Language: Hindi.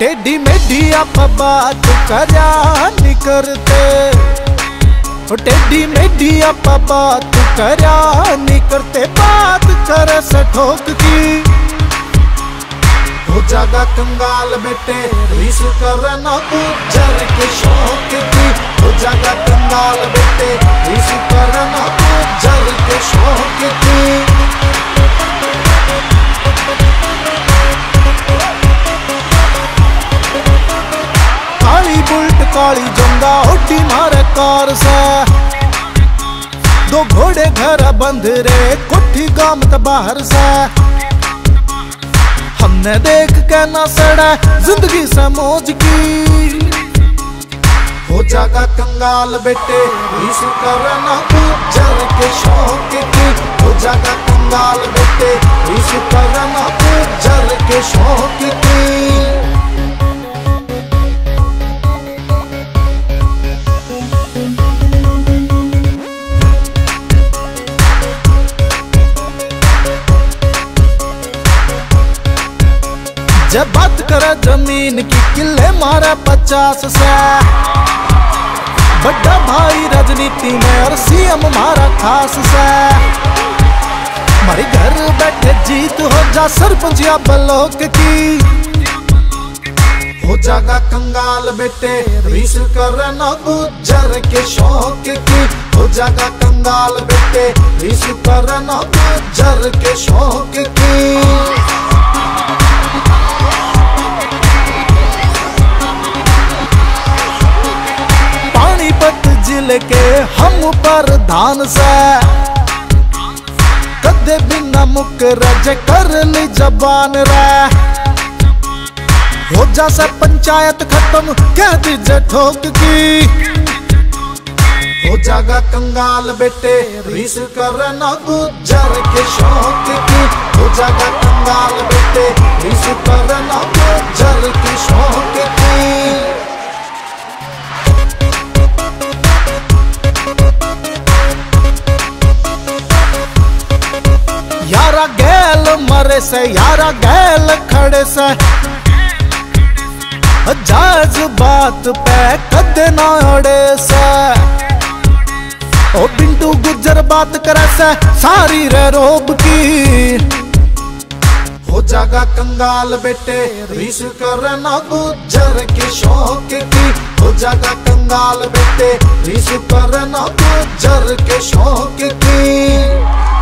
टेढ़ी मेढ़ी आप बात करया नहीं करते, टेढ़ी मेढ़ी आप बात करया नहीं करते। बात करे से ठोक की हो जागा कंगाल बेटे, रीस करे ना गुज्जर के शौक की। हो जागा कंगाल बेटे, रीस करे ना गुज्जर के शौक की। काली जंदा होटी मारे कार से, दो घोड़े घर बंद रे कोठी गांव त बाहर से। हमने देख के ना सड़ा जिंदगी से मौज की। हो जागा कंगाल बेटे, रीस करे ना गुज्जर के शौक की। हो जागा कंगाल बेटे, रीस करे ना गुज्जर के शौक की। जब बात करे जमीन की किले मारा 50 से, बड़ा भाई राजनीति में और सीएम मारा खास से। मारी घर बैठे जीत हो जा सरपंच या ब्लॉक की। हो जागा कंगाल बेटे, रीस करे ना गुज्जर के शौक की। हो जागा कंगाल बेटे, रीस करे ना गुज्जर के शौक की। जिले के हम पर धान से कदे बिना मुकरज कर ली जबान रे। हो जा से पंचायत खत्म कह दीजे ठोक की। हो जागा कंगाल बेटे, रीस करे ना गुज्जर के शौक की। हो जागा कंगाल बेटे, रीस करे ना गुज्जर के शौक की। यारा गैल मरे से, यारा गैल खड़े से, जाज बात पे कदे ना अड़े से। ओ बिंटू गुज्जर बात करे से सारी रे रोब की। हो जागा कंगाल बेटे, रीस करे ना गुज्जर के शौक की। हो जागा कंगाल बेटे, रीस करे ना गुज्जर के शौक की।